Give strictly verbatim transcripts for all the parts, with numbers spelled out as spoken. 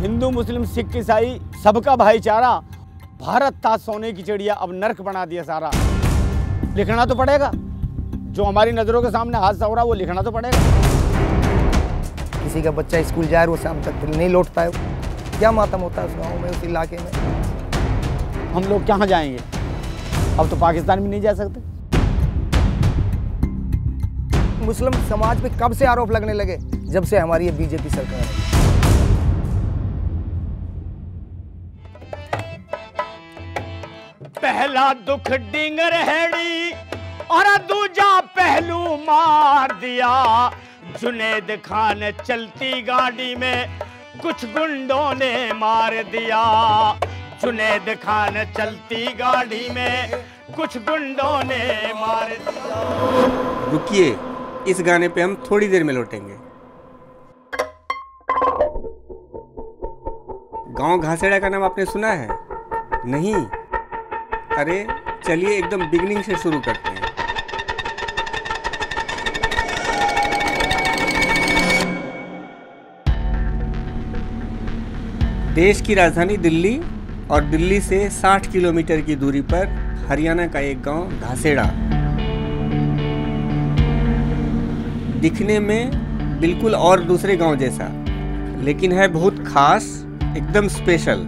हिंदू मुस्लिम सिख ईसाई सबका भाईचारा। भारत था सोने की चिड़िया, अब नर्क बना दिया सारा। लिखना तो पड़ेगा, जो हमारी नज़रों के सामने हादसा हो रहा है वो लिखना तो पड़ेगा। किसी का बच्चा स्कूल जाए वो शाम तक नहीं लौटता है, क्या मातम होता है उस गाँव में, उस इलाके में। हम लोग कहाँ जाएंगे, अब तो पाकिस्तान भी नहीं जा सकते। मुस्लिम समाज पे कब से आरोप लगने लगे, जब से हमारी ये बीजेपी सरकार है। पहला दुख डिंगरहेड़ी और दूजा पहलू मार दिया। जुनेद खान चलती गाड़ी में कुछ गुंडों ने मार दिया। जुनेद खान चलती गाड़ी में कुछ गुंडों ने मार दिया। रुकिए, इस गाने पे हम थोड़ी देर में लौटेंगे। गांव घासेड़ा का नाम आपने सुना है? नहीं? अरे चलिए एकदम बिगनिंग से शुरू करते हैं। देश की राजधानी दिल्ली और दिल्ली से साठ किलोमीटर की दूरी पर हरियाणा का एक गांव घासेड़ा। दिखने में बिल्कुल और दूसरे गांव जैसा, लेकिन है बहुत खास, एकदम स्पेशल।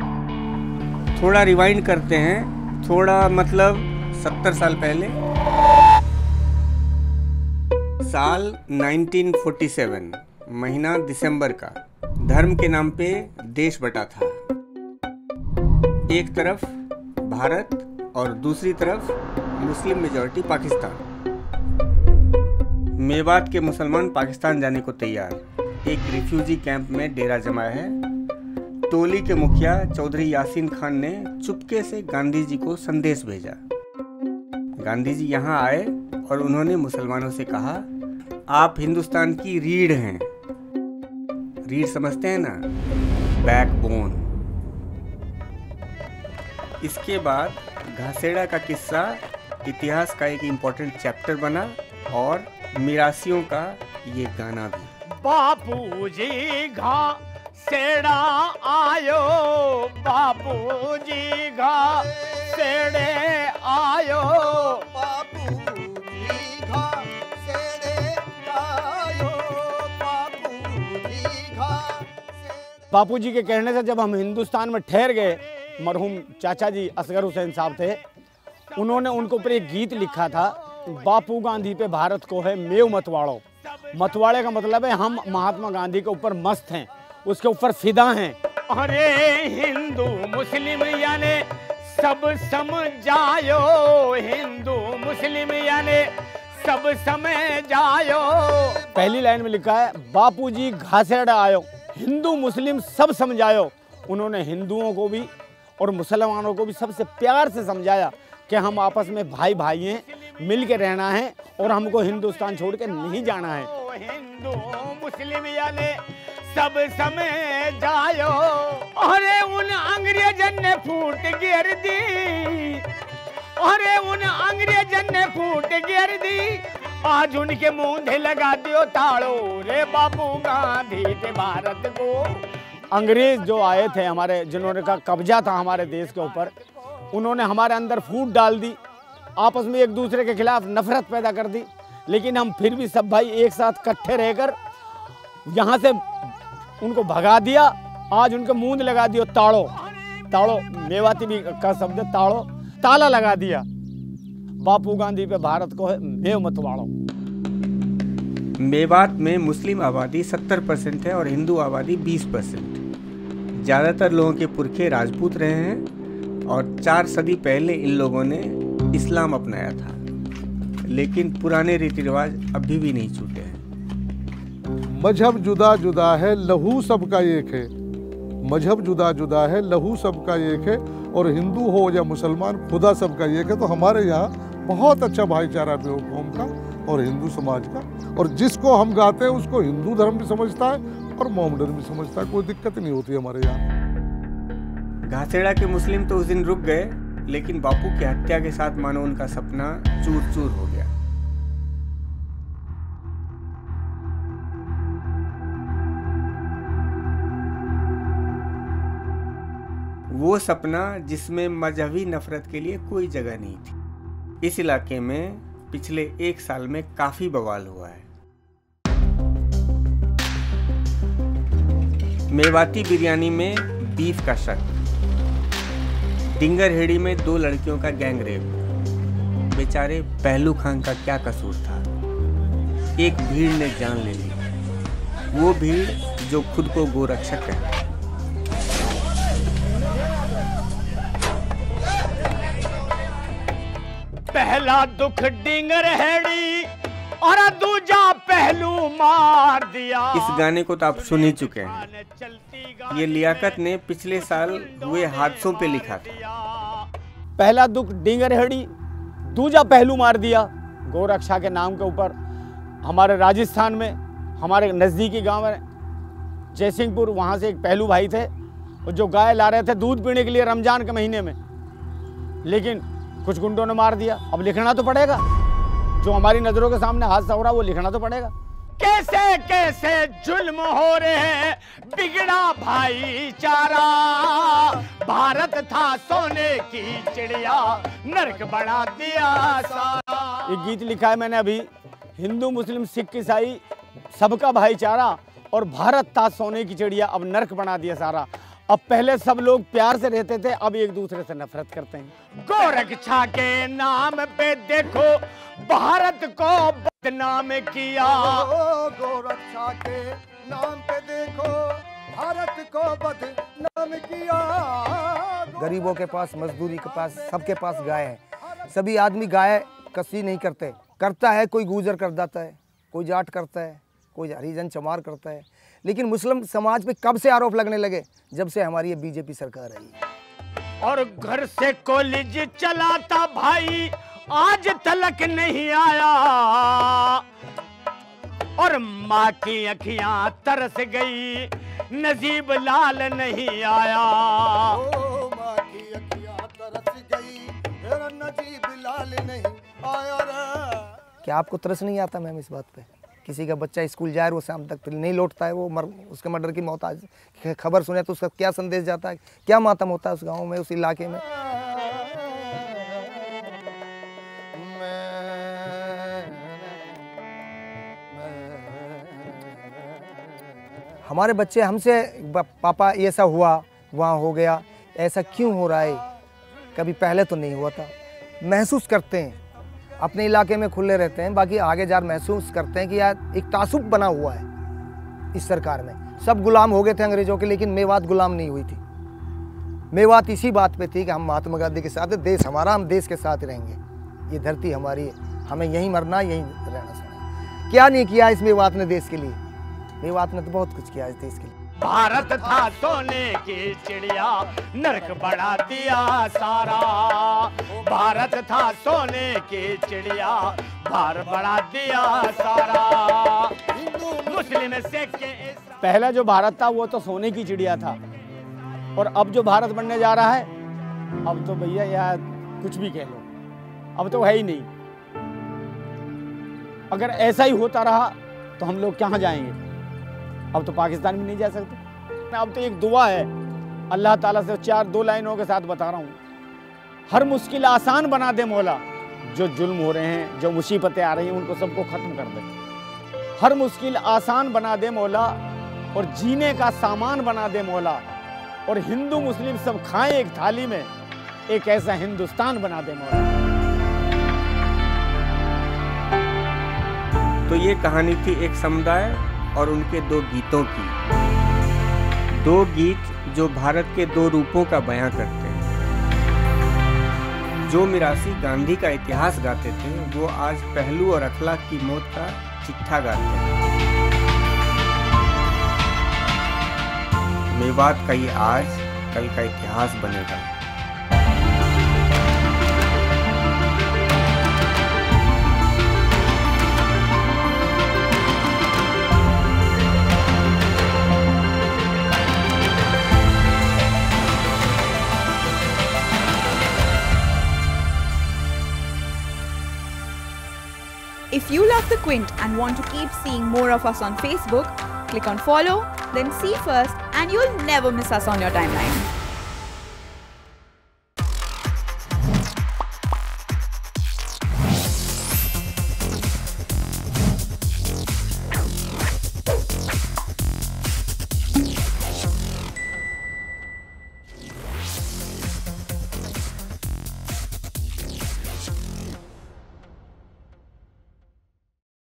थोड़ा रिवाइंड करते हैं, थोड़ा मतलब सत्तर साल पहले, साल उन्नीस सौ सैंतालीस, महीना दिसंबर का। धर्म के नाम पे देश बटा था, एक तरफ भारत और दूसरी तरफ मुस्लिम मेजॉरिटी पाकिस्तान। मेवात के मुसलमान पाकिस्तान जाने को तैयार, एक रिफ्यूजी कैंप में डेरा जमाया है। टोली के मुखिया चौधरी यासीन खान ने चुपके से गांधी जी को संदेश भेजा। गांधी जी यहाँ आए और उन्होंने मुसलमानों से कहा, आप हिंदुस्तान की रीढ़ हैं। रीढ़ समझते हैं ना, बैकबोन। इसके बाद घासेड़ा का किस्सा इतिहास का एक इम्पोर्टेंट चैप्टर बना, और मिरासियों का ये गाना भी। बापूजी घासेड़ा आयो, बापूजी घासेड़े आयो, बापूजी के कहने से। जब हम हिंदुस्तान में ठहर गए, मरहूम चाचा जी असगर हुसैन साहब थे, उन्होंने उनको ऊपर एक गीत लिखा था, बापू गांधी पे भारत को है मेव मतवाड़ो। मतवाड़े का मतलब है हम महात्मा गांधी के ऊपर मस्त हैं, उसके ऊपर फिदा हैं। अरे हिंदू मुस्लिम यानी सब समझायो, हिंदू मुस्लिम यानी सब समझायो। पहली लाइन में लिखा है बापूजी घासेड़ा आयो, हिंदू मुस्लिम सब समझायो। उन्होंने हिंदुओं को भी और मुसलमानों को भी सबसे प्यार से समझाया कि हम आपस में भाई भाई हैं, मिल के रहना है और हमको हिंदुस्तान छोड़ के नहीं जाना है। हिंदू मुस्लिम यानी सब समझायो। अरे उन अंग्रेजन ने फूट गिर दी, अरे उन अंग्रेजन ने फूट गिर दी, आज उनके मुंह लगा दियो ताड़ो। रे बापू गांधी के भारत को। अंग्रेज जो आए थे हमारे, जिन्होंने का कब्जा था हमारे देश के ऊपर, उन्होंने हमारे अंदर फूट डाल दी, आपस में एक दूसरे के खिलाफ नफरत पैदा कर दी। लेकिन हम फिर भी सब भाई एक साथ इकट्ठे रहकर यहाँ से उनको भगा दिया। आज उनके मुंह लगा दियो ताड़ो। ताड़ो मेवाती भी का शब्द, ताड़ो ताला लगा दिया। बापू गांधी पे भारत को है मेव मतवाड़ो। मेवात में मुस्लिम आबादी सत्तर परसेंट है और हिंदू आबादी बीस परसेंट। ज़्यादातर लोगों के पुरखे राजपूत रहे हैं और चार सदी पहले इन लोगों ने इस्लाम अपनाया था, लेकिन पुराने रीति रिवाज अभी भी नहीं छूटे हैं। मजहब जुदा जुदा है, लहू सबका एक है। मजहब जुदा जुदा है, लहू सबका एक है, और हिंदू हो या मुसलमान, खुदा सबका एक है। तो हमारे यहाँ बहुत अच्छा भाईचारा भी हो कौम का और हिंदू समाज का, और जिसको हम गाते हैं उसको हिंदू धर्म भी समझता है और मोहम्मदन भी समझता है। कोई दिक्कत नहीं होती हमारे यहाँ। घासेड़ा के मुस्लिम तो उस दिन रुक गए, लेकिन बापू की हत्या के साथ मानो उनका सपना चूर चूर हो गया। वो सपना जिसमें मजहबी नफरत के लिए कोई जगह नहीं थी। इस इलाके में पिछले एक साल में काफ़ी बवाल हुआ है। मेवाती बिरयानी में बीफ का शक, डिंगरहेड़ी में दो लड़कियों का गैंग रेप, बेचारे पहलू खान का क्या कसूर था, एक भीड़ ने जान ले ली, वो भीड़ जो खुद को गौ रक्षक है। पहला दुख डिंगरहेड़ी और दूजा पहलू मार दिया। इस गाने को तो आप सुन ही चुके हैं। ये लियाकत ने पिछले साल हुए हादसों पे लिखा था। पहला दुख डिंगरहेड़ी, दूजा पहलू मार दिया। गौ रक्षा के नाम के ऊपर हमारे राजस्थान में हमारे नज़दीकी गांव है जयसिंहपुर, वहाँ से एक पहलू भाई थे और जो गाय ला रहे थे दूध पीने के लिए रमजान के महीने में, लेकिन कुछ गुंडों ने मार दिया। अब लिखना तो पड़ेगा, जो हमारी नजरों के सामने हादसा हो रहा है वो लिखना तो पड़ेगा। कैसे कैसे जुल्म हो रहे, बिगड़ा भाईचारा, भारत था सोने की चिड़िया, नरक बढ़ा दिया सारा। एक गीत लिखा है मैंने अभी, हिंदू मुस्लिम सिख ईसाई सबका भाईचारा, और भारत था सोने की चिड़िया अब नरक बना दिया सारा। अब पहले सब लोग प्यार से रहते थे, अब एक दूसरे से नफरत करते हैं। गौ रक्षा के नाम पे देखो भारत को बदनाम किया। गौ रक्षा के नाम पे देखो भारत को बदनाम किया। गरीबों के पास, मजदूरी के पास, सबके पास गाय है। सभी आदमी गाय कसी नहीं करते। करता है कोई गुजर कर देता है, कोई जाट करता है, कोई हरिजन चमार करता है, लेकिन मुस्लिम समाज पे कब से आरोप लगने लगे? जब से हमारी ये बीजेपी सरकार आई है। और घर से कॉलेज चलाता भाई आज तलक नहीं आया, और माँ की अखियां तरस गई नजीब लाल नहीं आया। ओ, माँ की अखियां तरस गई नजीब लाल नहीं आया। क्या आपको तरस नहीं आता मैम इस बात पे? किसी का बच्चा स्कूल जाए, वो शाम तक नहीं लौटता है, वो मर उसके मर्डर की मौत आज खबर सुने तो उसका क्या संदेश जाता है, क्या मातम होता है उस गांव में, उस इलाके में। हमारे बच्चे हमसे, पापा ऐसा हुआ, वहाँ हो गया, ऐसा क्यों हो रहा है? कभी पहले तो नहीं हुआ था। महसूस करते हैं, अपने इलाके में खुले रहते हैं, बाकी आगे जार महसूस करते हैं कि यार एक तासुब बना हुआ है इस सरकार में। सब गुलाम हो गए थे अंग्रेजों के, लेकिन मेवात गुलाम नहीं हुई थी। मेवात इसी बात पे थी कि हम महात्मा गांधी के साथ, देश हमारा, हम देश के साथ रहेंगे, ये धरती हमारी है, हमें यहीं मरना, यहीं रहना सना। क्या नहीं किया इस मेवात ने देश के लिए? मेवात ने तो बहुत कुछ किया इस देश के लिए। भारत था सोने की चिड़िया, नरक बढ़ा दिया सारा। भारत था सोने की चिड़िया, भार बढ़ा दिया सारा। हिंदू मुस्लिम सिख के पहला जो भारत था वो तो सोने की चिड़िया था, और अब जो भारत बनने जा रहा है, अब तो भैया यार कुछ भी कह लो, अब तो है ही नहीं। अगर ऐसा ही होता रहा तो हम लोग कहाँ जाएंगे? अब तो पाकिस्तान में नहीं जा सकते। अब तो एक दुआ है अल्लाह ताला से, चार दो लाइनों के साथ बता रहा हूँ, हर मुश्किल आसान बना दे मौला, जो जुल्म हो रहे हैं, जो मुसीबतें आ रही हैं, उनको सबको ख़त्म कर दे। हर मुश्किल आसान बना दे मौला, और जीने का सामान बना दे मौला, और हिंदू मुस्लिम सब खाएं एक थाली में, एक ऐसा हिंदुस्तान बना दे मौला। तो ये कहानी थी एक समुदाय और उनके दो गीतों की। दो गीत जो भारत के दो रूपों का बयां करते हैं। जो मिरासी गांधी का इतिहास गाते थे, वो आज पहलू और अखलाक की मौत का चिट्ठा गाते हैं। मेवात का ये आज, कल का इतिहास बनेगा। If you love The Quint and want to keep seeing more of us on Facebook, click on follow, then see first and you'll never miss us on your timeline.